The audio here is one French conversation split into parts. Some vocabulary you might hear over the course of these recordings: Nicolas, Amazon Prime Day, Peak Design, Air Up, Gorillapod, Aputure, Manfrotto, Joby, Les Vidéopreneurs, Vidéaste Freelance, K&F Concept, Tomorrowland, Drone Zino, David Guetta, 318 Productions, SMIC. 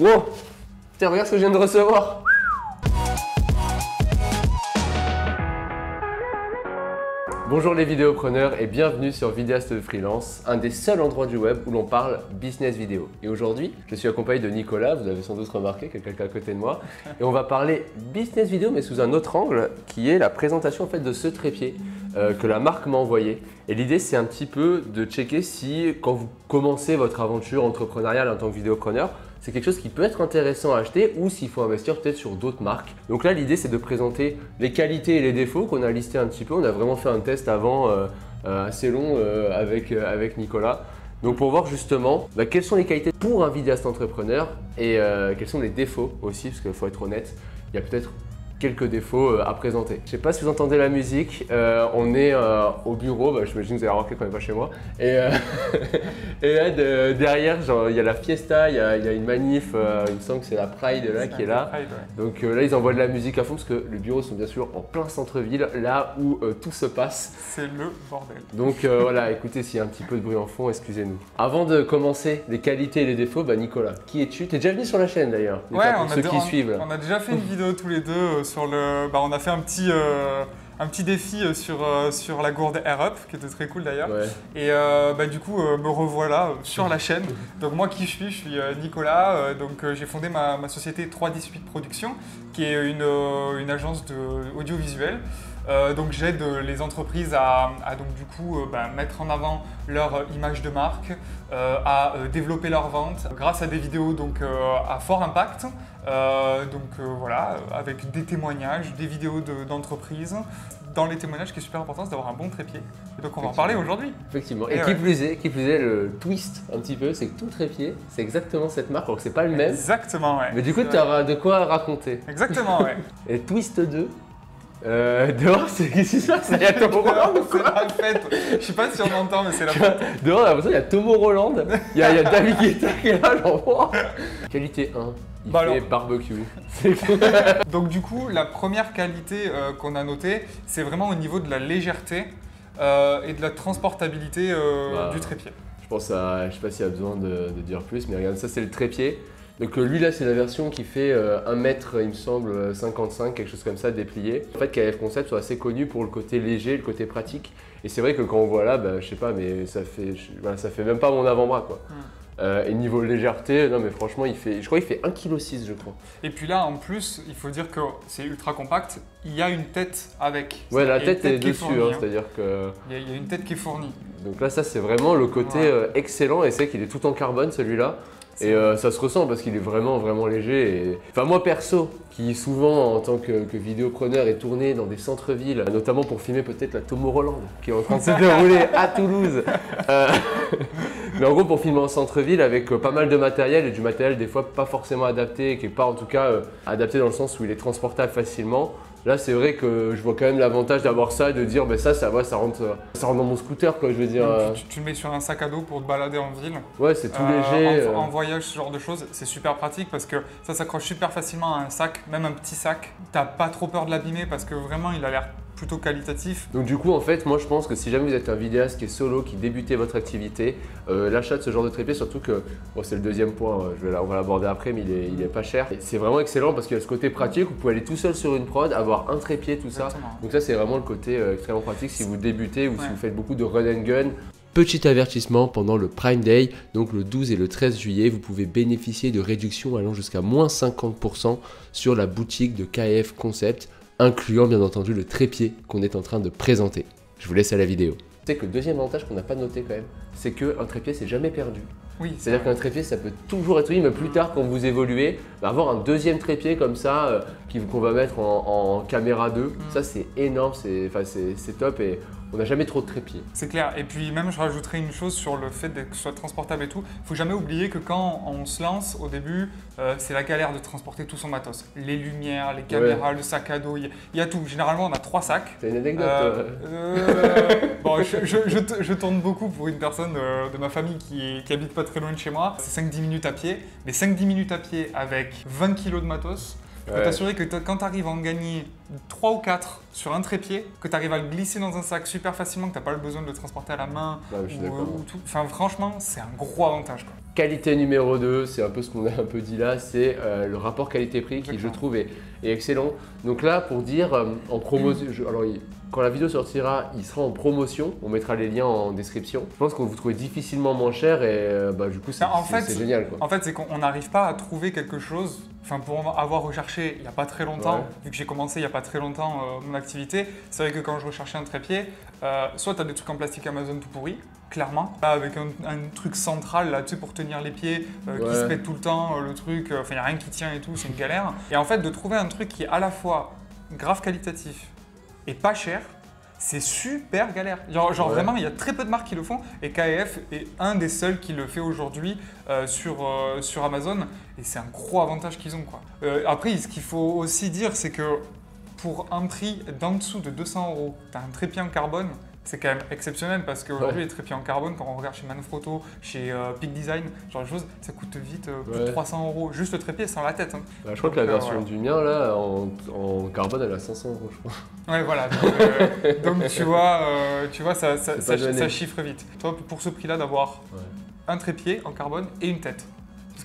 Wow, tiens, regarde ce que je viens de recevoir. Bonjour les vidéopreneurs et bienvenue sur Vidéaste de Freelance, un des seuls endroits du web où l'on parle business vidéo. Et aujourd'hui, je suis accompagné de Nicolas, vous avez sans doute remarqué qu'il y a quelqu'un à côté de moi. Et on va parler business vidéo mais sous un autre angle qui est la présentation en fait de ce trépied que la marque m'a envoyé. Et l'idée c'est un petit peu de checker si quand vous commencez votre aventure entrepreneuriale en tant que vidéopreneur, c'est quelque chose qui peut être intéressant à acheter ou s'il faut investir peut-être sur d'autres marques. Donc là, l'idée, c'est de présenter les qualités et les défauts qu'on a listés un petit peu. On a vraiment fait un test avant assez long avec Nicolas. Donc pour voir justement quelles sont les qualités pour un vidéaste entrepreneur et quels sont les défauts aussi, parce qu'il faut être honnête, il y a peut-être quelques défauts à présenter. Je sais pas si vous entendez la musique, on est au bureau, je m'imagine que vous avez remarqué qu'on n'est pas chez moi. Et, et là, derrière, il y a la fiesta, il y a une manif, il me semble que c'est la Pride là, qui est là. Pride, ouais. Donc là, ils envoient de la musique à fond parce que les bureaux sont bien sûr en plein centre-ville, là où tout se passe. C'est le bordel. Donc voilà, écoutez, s'il y a un petit peu de bruit en fond, excusez-nous. Avant de commencer les qualités et les défauts, Nicolas, qui es-tu? T'es déjà venu sur la chaîne d'ailleurs. Ouais, on a déjà fait une vidéo tous les deux. On a fait un petit défi sur la gourde Air Up, qui était très cool d'ailleurs. Ouais. Et du coup, me revoilà sur la chaîne. Donc moi, qui je suis Nicolas. J'ai fondé ma société 318 Productions, qui est une agence audiovisuelle. Donc j'aide les entreprises à donc du coup mettre en avant leur image de marque, à développer leur vente grâce à des vidéos donc à fort impact, voilà, avec des témoignages, des vidéos d'entreprises. Dans les témoignages, ce qui est super important, c'est d'avoir un bon trépied. Et donc on va en parler aujourd'hui. Effectivement. Et qui plus est, le twist un petit peu, c'est que tout trépied, c'est exactement cette marque, alors que c'est pas le même. Exactement, ouais. Mais du coup, tu as de quoi raconter. Exactement, ouais. Et twist 2. Dehors, qu'est-ce qui se passe? Il y a Tomorrowland ou quoi? C'est la fête. Je sais pas si on entend, mais c'est la fête. Dehors, il y a Tomorrowland, il y a David Guetta qui est là, genre. Qualité 1, il fait barbecue. Donc du coup, la première qualité qu'on a notée, c'est vraiment au niveau de la légèreté et de la transportabilité du trépied. Je pense à, je sais pas s'il y a besoin de dire plus, mais regarde, ça c'est le trépied. Donc lui là, c'est la version qui fait 1 m, il me semble, 55, quelque chose comme ça, déplié. En fait, K&F Concept sont assez connus pour le côté léger, le côté pratique. Et c'est vrai que quand on voit là, je sais pas, mais ça fait même pas mon avant-bras, quoi. Mmh. Et niveau légèreté, non mais franchement, je crois qu'il fait 1,6 kg, je crois. Et puis là, en plus, il faut dire que c'est ultra compact. Il y a une tête avec. Ouais, la tête est dessus, c'est-à-dire que… Il y a une tête qui est fournie. Donc là, ça, c'est vraiment le côté excellent. Et c'est qu'il est tout en carbone, celui-là. Et ça se ressent parce qu'il est vraiment, vraiment léger. Et… Enfin, moi perso, qui souvent en tant que vidéopreneur est tourné dans des centres-villes, notamment pour filmer peut-être la Tomorrowland qui est en train de se dérouler à Toulouse. Mais en gros, pour filmer en centre-ville avec pas mal de matériel et du matériel des fois pas forcément adapté, qui n'est pas en tout cas adapté dans le sens où il est transportable facilement. Là, c'est vrai que je vois quand même l'avantage d'avoir ça, de dire ça rentre dans mon scooter, quoi, je veux dire. Tu le mets sur un sac à dos pour te balader en ville. Ouais, c'est tout léger. En voyage, ce genre de choses, c'est super pratique parce que ça s'accroche super facilement à un sac, même un petit sac. T'as pas trop peur de l'abîmer parce que vraiment, il a l'air plutôt qualitatif. Donc du coup, en fait, moi je pense que si jamais vous êtes un vidéaste qui est solo, qui débutez votre activité, l'achat de ce genre de trépied, surtout que c'est le deuxième point, on va l'aborder après, mais il est pas cher. C'est vraiment excellent parce qu'il y a ce côté pratique, vous pouvez aller tout seul sur une prod, avoir un trépied, tout ça. Exactement. Donc ça, c'est vraiment le côté extrêmement pratique si vous débutez ou si vous faites beaucoup de run and gun. Petit avertissement, pendant le Prime Day, donc le 12 et le 13 juillet, vous pouvez bénéficier de réductions allant jusqu'à -50% sur la boutique de K&F Concept, incluant bien entendu le trépied qu'on est en train de présenter. Je vous laisse à la vidéo. C'est que le deuxième avantage qu'on n'a pas noté quand même, c'est qu'un trépied c'est jamais perdu. Oui. C'est-à-dire qu'un trépied ça peut toujours être, mais plus tard quand vous évoluez, avoir un deuxième trépied comme ça qu'on va mettre en caméra 2, ça c'est énorme, c'est top et on n'a jamais trop de trépieds. C'est clair. Et puis même, je rajouterais une chose sur le fait que ce soit transportable et tout. Il ne faut jamais oublier que quand on se lance, au début, c'est la galère de transporter tout son matos. Les lumières, les caméras, le sac à dos, il y a tout. Généralement, on a 3 sacs. C'est une anecdote. Je tourne beaucoup pour une personne de ma famille qui habite pas très loin de chez moi. C'est 5-10 minutes à pied. Mais 5-10 minutes à pied avec 20 kilos de matos, je peux t'assurer que quand tu arrives à en gagner 3 ou 4 sur un trépied, que tu arrives à le glisser dans un sac super facilement, que tu n'as pas besoin de le transporter à la main, ou tout. Enfin, franchement, c'est un gros avantage, quoi. Qualité numéro 2, c'est un peu ce qu'on a un peu dit là, c'est le rapport qualité-prix qui, je trouve, est excellent. Donc là, pour dire, en promotion, alors quand la vidéo sortira, il sera en promotion. On mettra les liens en description. Je pense qu'on vous trouvez difficilement moins cher et du coup, c'est génial, quoi. En fait, c'est qu'on n'arrive pas à trouver quelque chose. Enfin, pour avoir recherché il n'y a pas très longtemps, vu que j'ai commencé il n'y a pas très longtemps mon activité, c'est vrai que quand je recherchais un trépied, soit tu as des trucs en plastique Amazon tout pourri, clairement, là, avec un truc central là, tu sais, pour tenir les pieds, qui se pète tout le temps, le truc, enfin il n'y a rien qui tient et tout, c'est une galère. Et en fait, de trouver un truc qui est à la fois grave qualitatif et pas cher, c'est super galère. Genre vraiment, il y a très peu de marques qui le font et K&F est un des seuls qui le fait aujourd'hui sur Amazon et c'est un gros avantage qu'ils ont, quoi. Après, ce qu'il faut aussi dire, c'est que pour un prix d'en dessous de 200 €, tu as un trépied en carbone, c'est quand même exceptionnel parce qu'aujourd'hui, les trépieds en carbone, quand on regarde chez Manfrotto, chez Peak Design, genre de choses, ça coûte vite plus de 300 €. Juste le trépied sans la tête, hein. Bah, je crois que la version du mien, là, en carbone, elle a 500 €, je crois. Ouais, voilà. Donc tu vois ça chiffre vite. Toi, pour ce prix-là, d'avoir un trépied en carbone et une tête.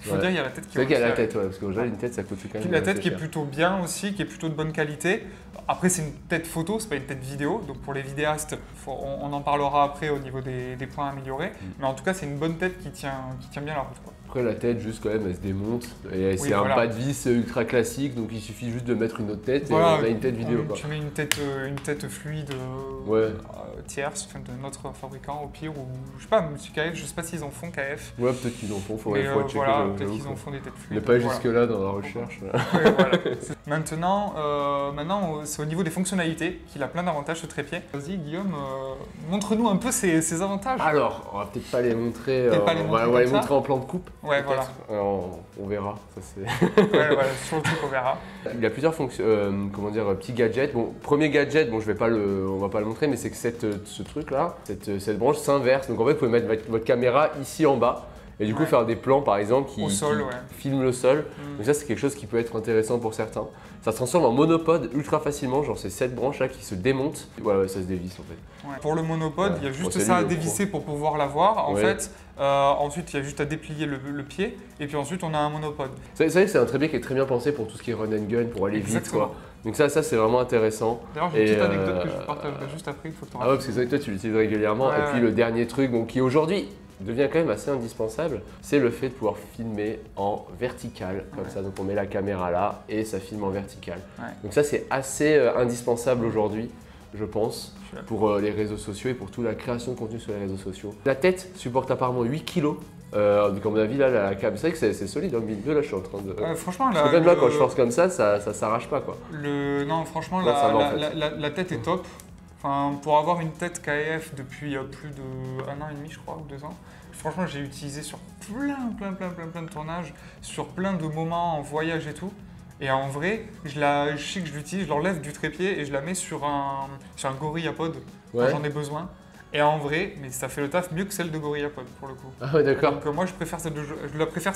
Il faut dire qu'il y a la tête qui est parce qu'au une tête, ça coûte quand même. La tête qui est plutôt bien aussi, qui est plutôt de bonne qualité. Après, c'est une tête photo, c'est pas une tête vidéo. Donc pour les vidéastes, on en parlera après au niveau des points à améliorer. Mais en tout cas, c'est une bonne tête qui tient bien la route, quoi. Après, la tête, juste quand même, elle se démonte. Et c'est un pas de vis ultra classique, donc il suffit juste de mettre une autre tête et on a une tête vidéo. Tu mets une tête fluide tierce, enfin, de notre fabricant au pire, ou je sais pas, KF, je sais pas s'ils en font KF. Ouais, peut-être qu'ils en font, faudrait checker. Voilà, peut-être qu'ils en font des têtes fluides. Mais pas jusque-là dans la recherche. Ouais, voilà. Maintenant, c'est au niveau des fonctionnalités qu'il a plein d'avantages, ce trépied. Vas-y Guillaume, montre-nous un peu ces avantages. Alors, on va peut-être pas les montrer, on va les montrer en plan de coupe. Ouais, voilà. Alors, on verra, ça c'est… sur le truc on verra. Il y a plusieurs petits gadgets. Bon, premier gadget, bon, on va pas le montrer, mais c'est que ce truc là, cette branche s'inverse, donc en fait vous pouvez mettre votre caméra ici en bas et du coup faire des plans par exemple qui filment le sol, donc ça c'est quelque chose qui peut être intéressant pour certains. Ça se transforme en monopode ultra facilement, genre c'est cette branche là qui se démonte, ça se dévisse en fait. Pour le monopode, il y a juste ça à dévisser pour pouvoir l'avoir en fait. Ensuite, il y a juste à déplier le pied et puis ensuite on a un monopode. Vous savez, c'est un trépied qui est très bien pensé pour tout ce qui est run and gun, pour aller vite, quoi. Donc ça c'est vraiment intéressant. D'ailleurs, j'ai une petite anecdote que je vous partage juste après, il faut que tu en racontes. Parce que toi tu l'utilises régulièrement. Et puis le dernier truc qui aujourd'hui devient quand même assez indispensable, c'est le fait de pouvoir filmer en vertical comme ça. Donc on met la caméra là et ça filme en vertical. Donc ça c'est assez indispensable aujourd'hui, je pense, pour les réseaux sociaux et pour toute la création de contenu sur les réseaux sociaux. La tête supporte apparemment 8 kg. Donc à mon avis là, la cam, c'est vrai que c'est solide, hein, là je suis en train de… franchement là… Même là quand je force comme ça, ça s'arrache pas, quoi. Non, franchement la tête est top. Enfin, pour avoir une tête K&F depuis plus d'un an et demi, je crois, ou 2 ans, franchement j'ai utilisé sur plein de tournages, sur plein de moments en voyage et tout. Et en vrai, je sais que je l'utilise, je l'enlève du trépied et je la mets sur un gorillapod quand j'en ai besoin. Et en vrai, mais ça fait le taf mieux que celle de Gorillapod pour le coup. Ah ouais, d'accord. Donc moi, je préfère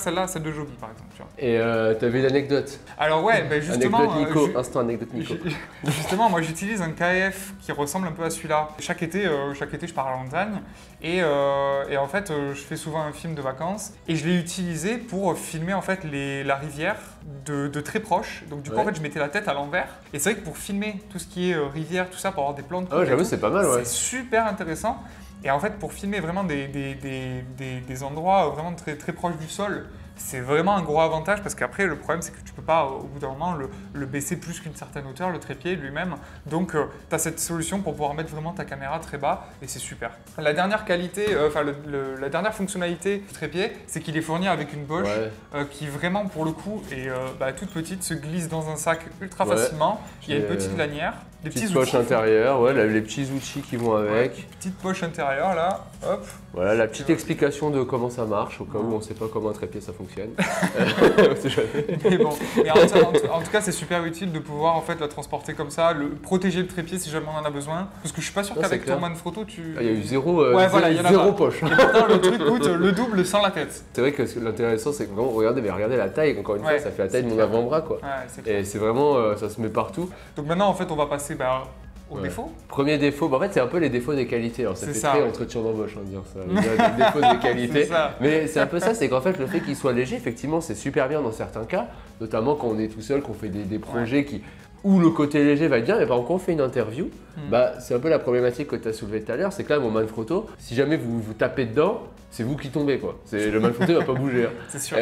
celle-là à celle de Joby par exemple. Tu vois. Et t'as vu l'anecdote? Alors ouais, bah justement… Anecdote Nico, instant anecdote Nico. Justement, moi j'utilise un KF qui ressemble un peu à celui-là. Chaque été, je pars à la montagne et en fait, je fais souvent un film de vacances et je l'ai utilisé pour filmer en fait la rivière de très proche. Donc du coup, en fait, je mettais la tête à l'envers. Et c'est vrai que pour filmer tout ce qui est rivière, tout ça, pour avoir des plans de… Ah j'avoue, c'est pas mal, ouais. C'est super intéressant. Et en fait, pour filmer vraiment des endroits vraiment très, très proches du sol, c'est vraiment un gros avantage parce qu'après, le problème, c'est que tu peux pas, au bout d'un moment, le baisser plus qu'une certaine hauteur, le trépied lui-même. Donc, tu as cette solution pour pouvoir mettre vraiment ta caméra très bas et c'est super. La dernière qualité, la dernière fonctionnalité du trépied, c'est qu'il est fourni avec une poche qui vraiment, pour le coup, est toute petite, se glisse dans un sac ultra facilement. Il y a une petite lanière. Des petites poches intérieures, les petits outils qui vont avec. Petite poche intérieure là, hop. Voilà la petite explication de comment ça marche, au cas où on ne sait pas comment un trépied ça fonctionne. Mais bon, en tout cas c'est super utile de pouvoir en fait la transporter comme ça, protéger le trépied si jamais on en a besoin. Parce que je suis pas sûr qu'avec ton Manfrotto tu… Il y a eu zéro poche. Et pourtant le truc coûte le double sans la tête. C'est vrai que l'intéressant c'est que vraiment, regardez la taille, encore une fois ça fait la taille de mon avant-bras, quoi. Et c'est vraiment, ça se met partout. Donc maintenant en fait on va passer au défaut. Premier défaut, bah en fait c'est un peu les défauts des qualités. Alors, ça fait très entretien d'embauche de dire ça, les défauts des qualités. Mais c'est un peu ça, c'est qu'en fait le fait qu'il soit léger, effectivement c'est super bien dans certains cas, notamment quand on est tout seul, qu'on fait des projets qui… où le côté léger va bien, mais par contre, quand on fait une interview, c'est un peu la problématique que tu as soulevée tout à l'heure, c'est que là, mon Manfrotto, si jamais vous vous tapez dedans, c'est vous qui tombez, quoi. Le Manfrotto va pas bouger. Hein. C'est sûr.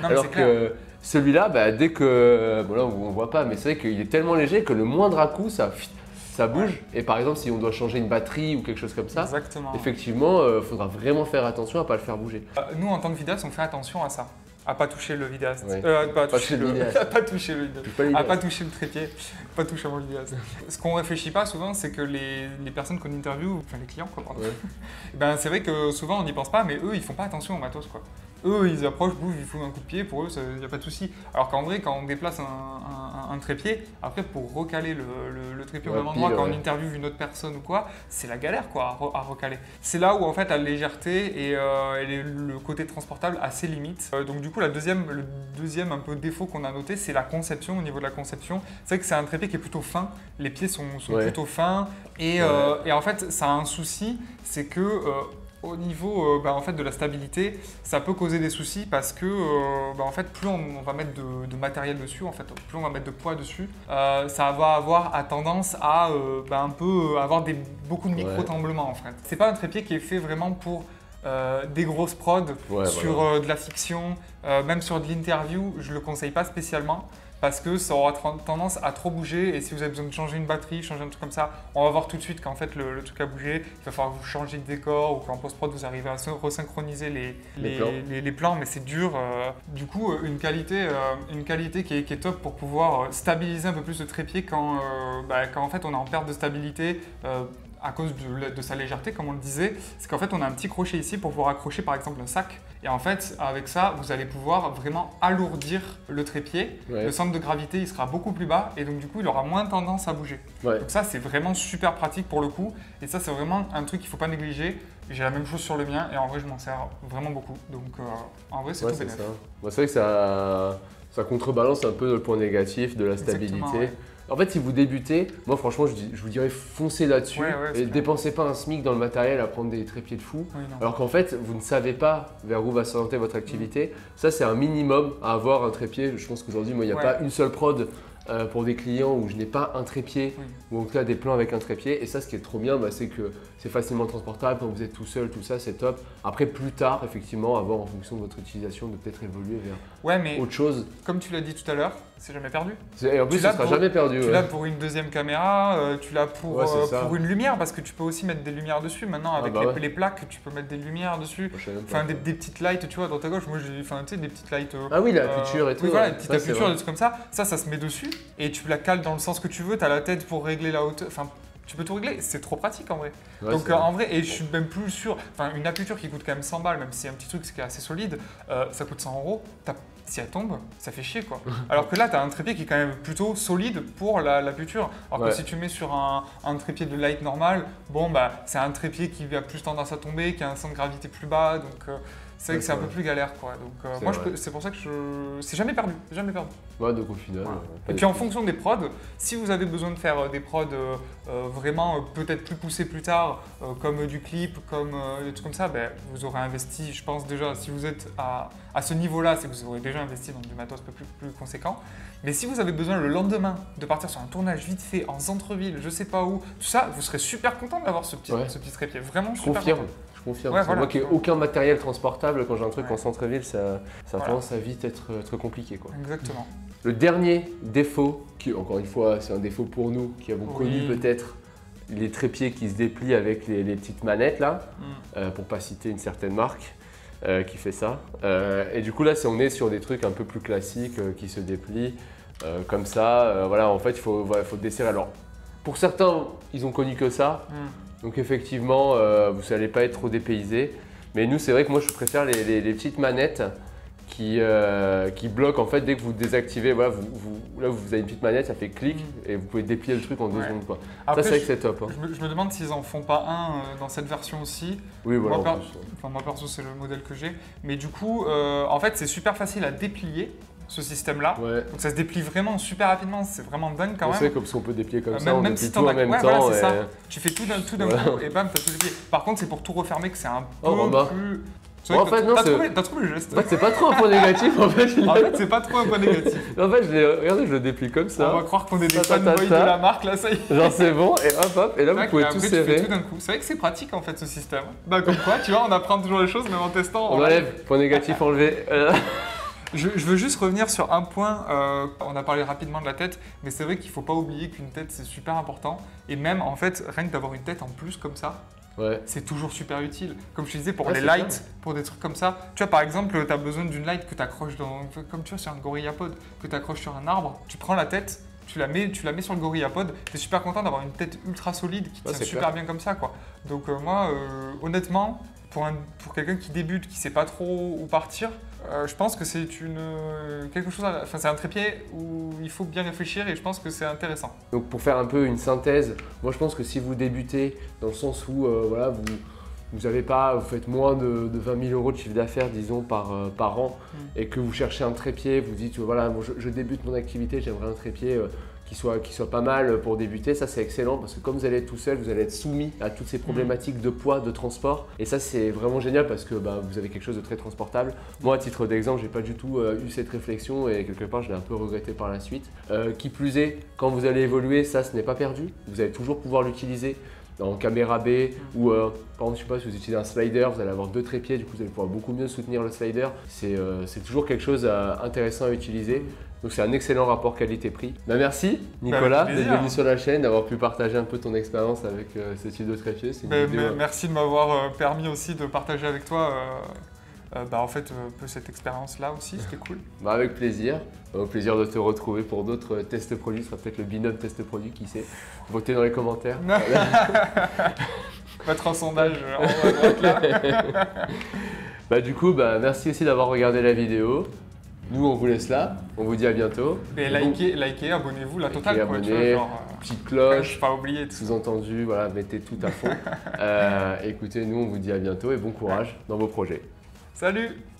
Non, alors que celui-là, bah, dès que… Bon là, on voit pas, mais c'est vrai qu'il est tellement léger que le moindre à-coup, ça bouge. Et par exemple, si on doit changer une batterie ou quelque chose comme ça, effectivement, il faudra vraiment faire attention à ne pas le faire bouger. Nous, en tant que vidéaste, on fait attention à ça. À pas toucher le vidéaste, pas toucher le trépied, pas toucher mon vidéaste. Ce qu'on réfléchit pas souvent, c'est que les personnes qu'on interviewe, enfin les clients, quoi, ben c'est vrai que souvent on n'y pense pas, mais eux ils font pas attention au matos, quoi. Eux ils approchent, bougent, ils foutent un coup de pied, pour eux il n'y a pas de souci. Alors qu'en vrai, quand on déplace un trépied, après pour recaler le trépied au même endroit, quand on interviewe une autre personne ou quoi, c'est la galère, quoi, à recaler. C'est là où en fait la légèreté et le côté transportable a ses limites. Donc du coup, le deuxième un peu défaut qu'on a noté, c'est la conception, au niveau de la conception. C'est vrai que c'est un trépied qui est plutôt fin, les pieds sont plutôt fins et en fait ça a un souci, c'est que au niveau en fait, de la stabilité, ça peut causer des soucis parce que en fait, plus on va mettre de matériel dessus, en fait, plus on va mettre de poids dessus, ça va avoir tendance à un peu avoir beaucoup de micro-tremblements en fait. C'est pas un trépied qui est fait vraiment pour… des grosses prods, sur de la fiction, même sur de l'interview, je ne le conseille pas spécialement parce que ça aura tendance à trop bouger et si vous avez besoin de changer une batterie, changer un truc comme ça, on va voir tout de suite qu'en fait le truc a bougé, il va falloir vous changer de décor ou qu'en post-prod vous arrivez à resynchroniser les plans mais c'est dur. Du coup, une qualité qui est top pour pouvoir stabiliser un peu plus le trépied quand en fait on est en perte de stabilité. À cause de sa légèreté, comme on le disait, c'est qu'en fait on a un petit crochet ici pour pouvoir accrocher par exemple un sac et en fait avec ça vous allez pouvoir vraiment alourdir le trépied, le centre de gravité il sera beaucoup plus bas et donc du coup il aura moins tendance à bouger. Donc ça c'est vraiment super pratique pour le coup et ça c'est vraiment un truc qu'il ne faut pas négliger. J'ai la même chose sur le mien et en vrai je m'en sers vraiment beaucoup donc en vrai c'est tout bénéfique. C'est vrai que ça contrebalance un peu le point négatif de la stabilité. Exactement, en fait, si vous débutez, moi franchement, je vous dirais foncez là-dessus et dépensez pas un SMIC dans le matériel à prendre des trépieds de fou. Alors qu'en fait, vous ne savez pas vers où va s'orienter votre activité. Ça, c'est un minimum à avoir un trépied. Je pense qu'aujourd'hui, moi, il n'y a pas une seule prod pour des clients où je n'ai pas un trépied ou en tout cas des plans avec un trépied. Et ça, ce qui est trop bien, c'est que c'est facilement transportable. Quand vous êtes tout seul, tout ça, c'est top. Après, plus tard, effectivement, avoir en fonction de votre utilisation, de peut-être évoluer vers autre chose. Comme tu l'as dit tout à l'heure, c'est jamais perdu. Et en plus, ça ne sera jamais perdu. Tu l'as pour une deuxième caméra, tu l'as pour une lumière parce que tu peux aussi mettre des lumières dessus. Maintenant, avec les plaques, tu peux mettre des lumières dessus. Enfin, des petites lights, tu vois, dans ta gauche. Moi, j'ai des petites lights. Ah oui, la Aputure et tout. Oui, voilà, des petites Aputures, des trucs comme ça. Ça se met dessus et tu la cales dans le sens que tu veux. Tu as la tête pour régler la hauteur. Enfin, tu peux tout régler, c'est trop pratique en vrai. Donc en vrai, et je suis même plus sûr, enfin une Aputure qui coûte quand même 100 balles, même si c'est un petit truc qui est assez solide, ça coûte 100 €, si elle tombe, ça fait chier quoi. Alors que là, tu as un trépied qui est quand même plutôt solide pour l'Aputure. Alors que si tu mets sur un trépied de light normal, bon bah c'est un trépied qui a plus tendance à tomber, qui a un centre de gravité plus bas, donc… c'est vrai que c'est un peu plus galère quoi, donc moi c'est pour ça que c'est jamais perdu, Ouais, donc au final… Ouais. Et puis en fonction des prods, si vous avez besoin de faire des prods vraiment peut-être plus poussés plus tard, comme du clip, comme des trucs comme ça, ben, vous aurez investi, je pense déjà, si vous êtes à ce niveau-là, c'est que vous aurez déjà investi dans du matos plus conséquent. Mais si vous avez besoin le lendemain de partir sur un tournage vite fait, en centre-ville, je sais pas où, tout ça, vous serez super content d'avoir ce petit trépied, vraiment super content. Confirme. Ouais, voilà. Moi qui n'ai aucun matériel transportable, quand j'ai un truc en centre-ville, ça tendance à vite être compliqué, quoi. Exactement. Le dernier défaut, qui encore une fois c'est un défaut pour nous qui avons connu peut-être les trépieds qui se déplient avec les petites manettes là, pour pas citer une certaine marque qui fait ça. Et du coup là, on est sur des trucs un peu plus classiques qui se déplient comme ça. Voilà, en fait il faut desserrer. Alors pour certains, ils ont connu que ça. Donc effectivement, vous n'allez pas être trop dépaysé. Mais nous, c'est vrai que moi, je préfère les petites manettes qui bloque en fait dès que vous désactivez, voilà, là vous avez une petite manette, ça fait clic et vous pouvez déplier le truc en 2 secondes quoi. Après, ça c'est vrai que c'est top. Hein. Je me demande s'ils en font pas un dans cette version aussi. Oui voilà. Moi perso c'est le modèle que j'ai, mais du coup en fait c'est super facile à déplier. Ce système-là, donc ça se déplie vraiment super rapidement, c'est vraiment dingue quand même. C'est comme si on peut déplier comme ça, on déplie tout en même temps. Voilà, c'est ça. Tu fais tout d'un coup et bam, t'as tout déplié. Par contre, c'est pour tout refermer que c'est un peu plus… En fait, non, t'as trouvé le geste. C'est pas trop un point négatif en fait. En fait, c'est pas trop un point négatif. En fait, regardez, je le déplie comme ça. On va croire qu'on est des fanboys de la marque là, ça y est. Genre c'est bon et hop hop, et là vous pouvez tout serrer. C'est vrai que c'est pratique en fait ce système. Bah comme quoi, tu vois, on apprend toujours les choses même en testant. On enlève, point négatif enlevé. Je veux juste revenir sur un point, on a parlé rapidement de la tête, mais c'est vrai qu'il ne faut pas oublier qu'une tête c'est super important, et même en fait, rien que d'avoir une tête en plus comme ça, c'est toujours super utile. Comme je te disais, pour les lights, pour des trucs comme ça, tu vois par exemple, tu as besoin d'une light que tu accroches dans, comme tu vois sur un gorillapod, que tu accroches sur un arbre, tu prends la tête, tu la mets sur le gorillapod, tu es super content d'avoir une tête ultra solide qui tient super bien comme ça quoi. Donc moi, honnêtement, pour quelqu'un qui débute, qui ne sait pas trop où partir, je pense que c'est un trépied où il faut bien réfléchir et je pense que c'est intéressant. Donc pour faire un peu une synthèse, moi je pense que si vous débutez dans le sens où voilà, vous faites moins de 20 000 € de chiffre d'affaires disons par an et que vous cherchez un trépied, vous dites voilà moi, je débute mon activité, j'aimerais un trépied qui soit pas mal pour débuter, ça c'est excellent parce que comme vous allez être tout seul, vous allez être soumis à toutes ces problématiques de poids, de transport et ça c'est vraiment génial parce que bah, vous avez quelque chose de très transportable. Moi à titre d'exemple, j'ai pas du tout eu cette réflexion et quelque part je l'ai un peu regretté par la suite. Qui plus est, quand vous allez évoluer, ça ce n'est pas perdu, vous allez toujours pouvoir l'utiliser en caméra B ou par exemple je sais pas si vous utilisez un slider, vous allez avoir 2 trépieds, du coup vous allez pouvoir beaucoup mieux soutenir le slider. C'est toujours quelque chose d'intéressant à utiliser. Donc c'est un excellent rapport qualité-prix. Bah, merci Nicolas d'être venu sur la chaîne, d'avoir pu partager un peu ton expérience avec ce type de trépied. Merci de m'avoir permis aussi de partager avec toi un peu cette expérience là aussi, c'était cool. Bah, avec plaisir, au plaisir de te retrouver pour d'autres tests produits, ce sera peut-être le binôme test produit, qui sait. Votez dans les commentaires. Votre sondage en haut à droite là. Bah, du coup, bah, merci aussi d'avoir regardé la vidéo. Nous, on vous laisse là, on vous dit à bientôt. Et likez, abonnez-vous, la totale. Abonnez, petite cloche, pas oublier tout. Sous-entendu, voilà, mettez tout à fond. Écoutez, nous, on vous dit à bientôt et bon courage dans vos projets. Salut!